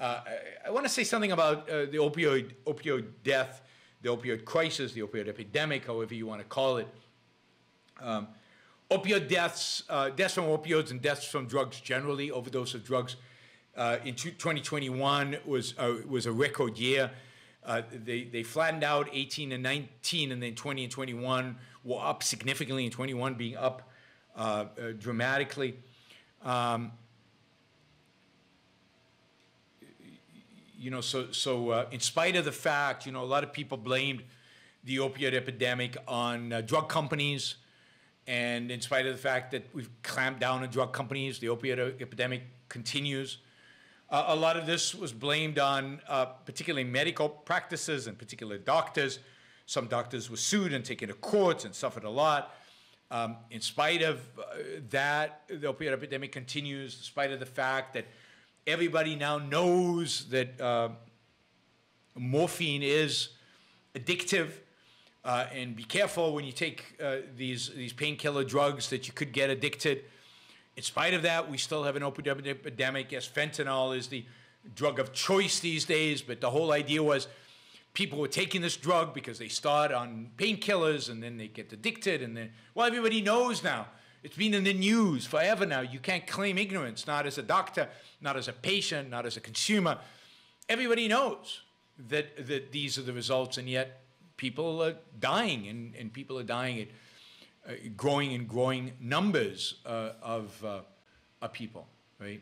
I want to say something about the opioid death, the opioid crisis, the opioid epidemic, however you want to call it. Opioid deaths, deaths from opioids and deaths from drugs generally, overdose of drugs, in 2021 was a record year. They flattened out 18 and 19, and then 20 and 21 were up significantly, and 21 being up dramatically. You know, so in spite of the fact, you know, a lot of people blamed the opioid epidemic on drug companies, and in spite of the fact that we've clamped down on drug companies, the opioid epidemic continues. A lot of this was blamed on particularly medical practices and particular doctors. Some doctors were sued and taken to courts and suffered a lot. In spite of that, the opioid epidemic continues, in spite of the fact that everybody now knows that morphine is addictive, and be careful when you take these painkiller drugs that you could get addicted. In spite of that, we still have an opioid epidemic. Yes, fentanyl is the drug of choice these days, but the whole idea was people were taking this drug because they start on painkillers and then they get addicted, and then, well, everybody knows now. It's been in the news forever now. You can't claim ignorance, not as a doctor, not as a patient, not as a consumer. Everybody knows that, these are the results, and yet people are dying, and people are dying at growing and growing numbers of people, right?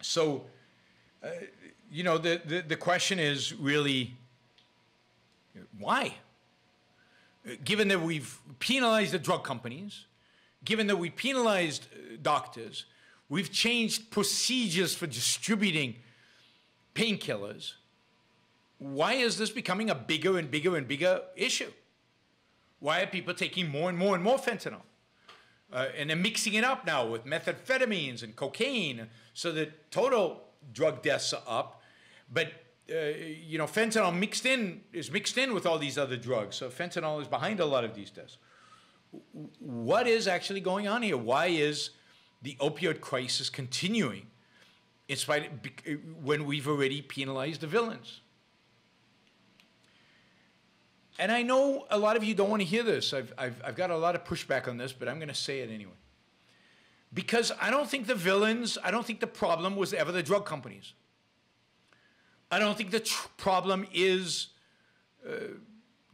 So, you know, the question is really, why? Given that we've penalized the drug companies, given that we penalized doctors, we've changed procedures for distributing painkillers, why is this becoming a bigger and bigger and bigger issue? Why are people taking more and more and more fentanyl? And they're mixing it up now with methamphetamines and cocaine, so the total drug deaths are up. But, you know, fentanyl is mixed in with all these other drugs. So fentanyl is behind a lot of these deaths. What is actually going on here? Why is the opioid crisis continuing in spite of, when we've already penalized the villains? And I know a lot of you don't want to hear this. I've got a lot of pushback on this, but I'm going to say it anyway. Because I don't think the villains, I don't think the problem was ever the drug companies. I don't think the problem is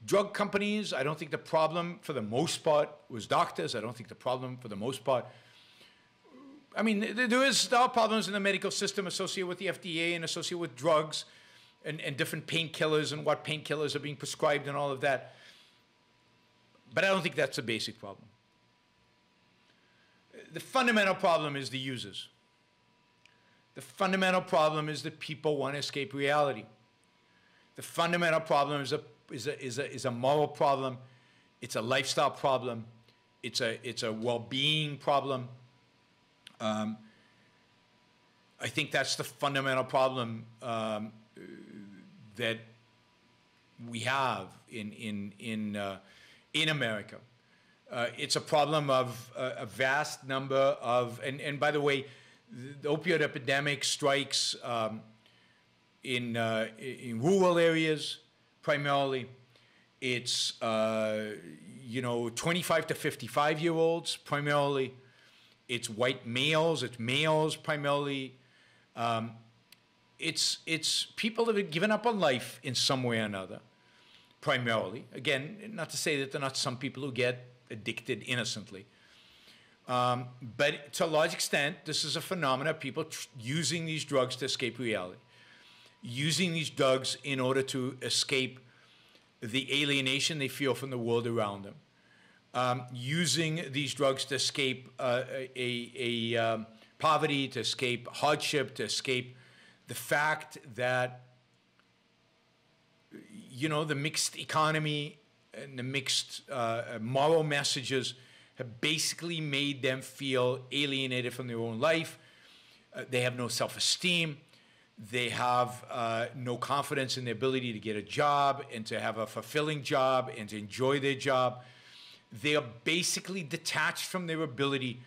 drug companies. I don't think the problem, for the most part, was doctors. I don't think the problem, for the most part, I mean, there are problems in the medical system associated with the FDA and associated with drugs. And different painkillers and what painkillers are being prescribed and all of that. But I don't think that's a basic problem. The fundamental problem is the users. The fundamental problem is that people want to escape reality. The fundamental problem is a moral problem. It's a lifestyle problem. It's a well-being problem. I think that's the fundamental problem that we have in America. It's a problem of a vast number of, and by the way, the opioid epidemic strikes in rural areas primarily. It's, you know, 25 to 55-year-olds primarily. It's white males, it's males primarily. It's people that have given up on life in some way or another, primarily. Again, not to say that there are not some people who get addicted innocently. But to a large extent, this is a phenomenon of people using these drugs to escape reality, using these drugs in order to escape the alienation they feel from the world around them, using these drugs to escape poverty, to escape hardship, to escape the fact that, you know, the mixed economy and the mixed moral messages have basically made them feel alienated from their own life. They have no self-esteem. They have no confidence in their ability to get a job and to have a fulfilling job and to enjoy their job. They are basically detached from their ability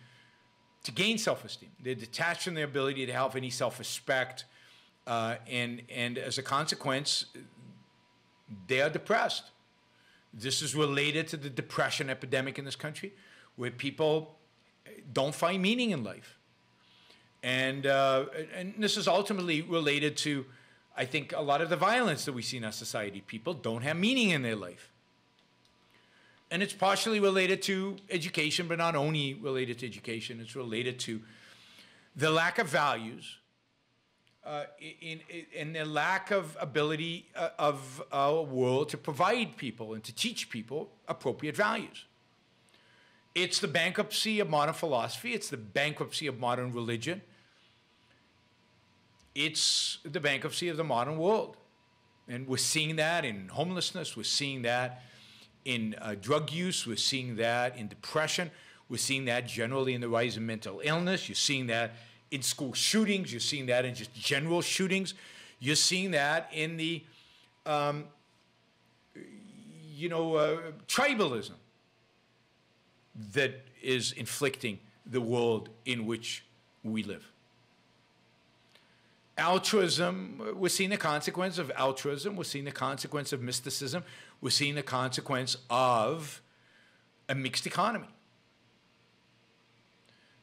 to gain self-esteem. They're detached from their ability to have any self-respect And as a consequence, they are depressed. This is related to the depression epidemic in this country, where people don't find meaning in life. And this is ultimately related to, I think, a lot of the violence that we see in our society. People don't have meaning in their life. And it's partially related to education, but not only related to education. It's related to the lack of values and the lack of ability of our world to provide people and to teach people appropriate values. It's the bankruptcy of modern philosophy. It's the bankruptcy of modern religion. It's the bankruptcy of the modern world. And we're seeing that in homelessness. We're seeing that in drug use. We're seeing that in depression. We're seeing that generally in the rise of mental illness. You're seeing that in school shootings. You're seeing that in just general shootings. You're seeing that in the, tribalism that is inflicting the world in which we live. Altruism, we're seeing the consequence of altruism. We're seeing the consequence of mysticism. We're seeing the consequence of a mixed economy.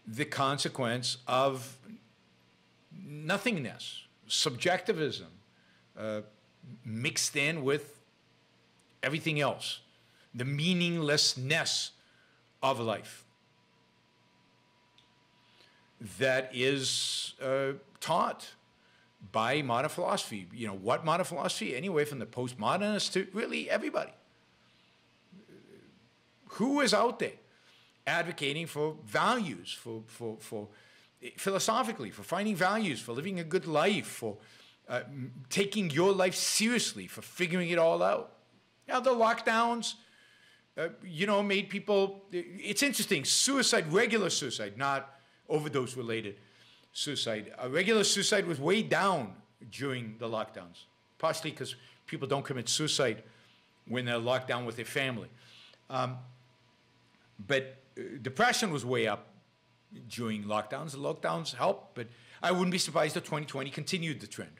The consequence of nothingness, subjectivism, mixed in with everything else, the meaninglessness of life that is taught by modern philosophy. You know, what modern philosophy? Anyway, from the postmodernists to really everybody. Who is out there advocating for values, for philosophically, for finding values, for living a good life, for taking your life seriously, for figuring it all out? Now, the lockdowns, made people, it's interesting, suicide, regular suicide, not overdose-related suicide. Regular suicide was way down during the lockdowns, partially because people don't commit suicide when they're locked down with their family. But depression was way up during lockdowns. The lockdowns helped, but I wouldn't be surprised if 2020 continued the trend.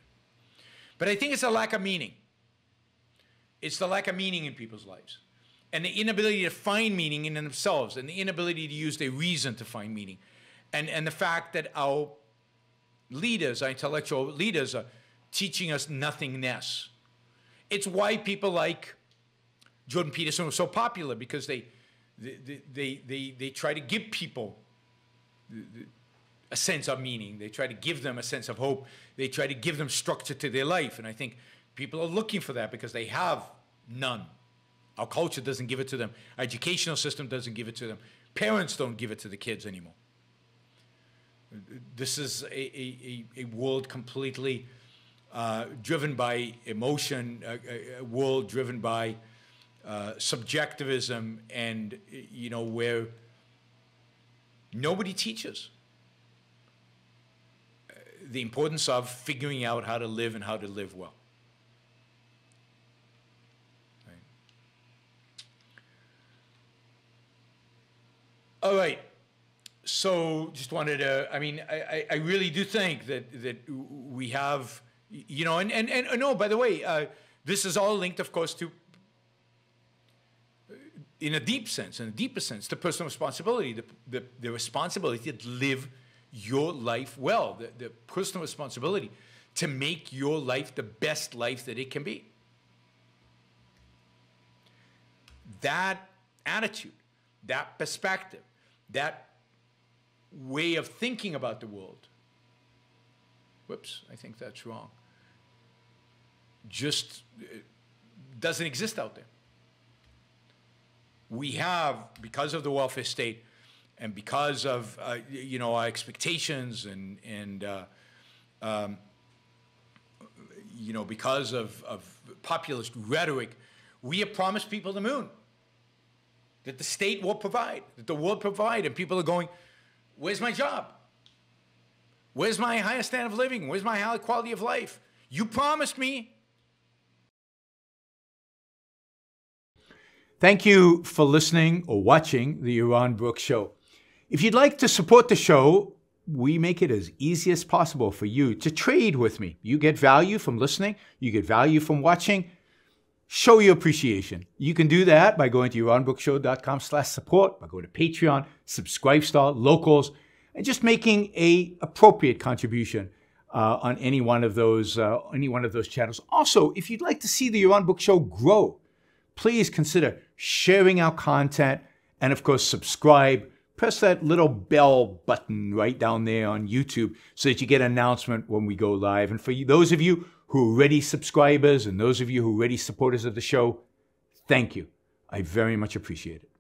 But I think it's a lack of meaning. It's the lack of meaning in people's lives, and the inability to find meaning in themselves, and the inability to use their reason to find meaning. And the fact that our leaders, our intellectual leaders, are teaching us nothingness. It's why people like Jordan Peterson were so popular, because they try to give people a sense of meaning. They try to give them a sense of hope. They try to give them structure to their life. And I think people are looking for that because they have none. Our culture doesn't give it to them. Our educational system doesn't give it to them. Parents don't give it to the kids anymore. This is a world completely driven by emotion, a world driven by subjectivism, and, where nobody teaches the importance of figuring out how to live and how to live well. All right, so just wanted to, I really do think that we have, no, by the way, this is all linked, of course, to, in a deeper sense, the personal responsibility, the responsibility to live your life well, the personal responsibility to make your life the best life that it can be. That attitude, that perspective, that way of thinking about the world, whoops, I think that's wrong, just doesn't exist out there. We have, because of the welfare state and because of, our expectations and because of populist rhetoric, we have promised people the moon, that the state will provide, that the world provide, and people are going, where's my job? Where's my higher standard of living? Where's my higher quality of life? You promised me. Thank you for listening or watching the Yaron Brook Show. If you'd like to support the show we make it as easy as possible for you to trade with me. You get value from listening. You get value from watching. Show your appreciation. You can do that by going to yaronbrookshow.com/support, by going to Patreon, Subscribestar, Locals, and just making a appropriate contribution on any one of those channels. Also, if you'd like to see the Yaron Brook Show grow, please consider sharing our content and, of course, subscribe. Press that little bell button right down there on YouTube so that you get an announcement when we go live. And for you, those of you who are already subscribers and those of you who are already supporters of the show, thank you. I very much appreciate it.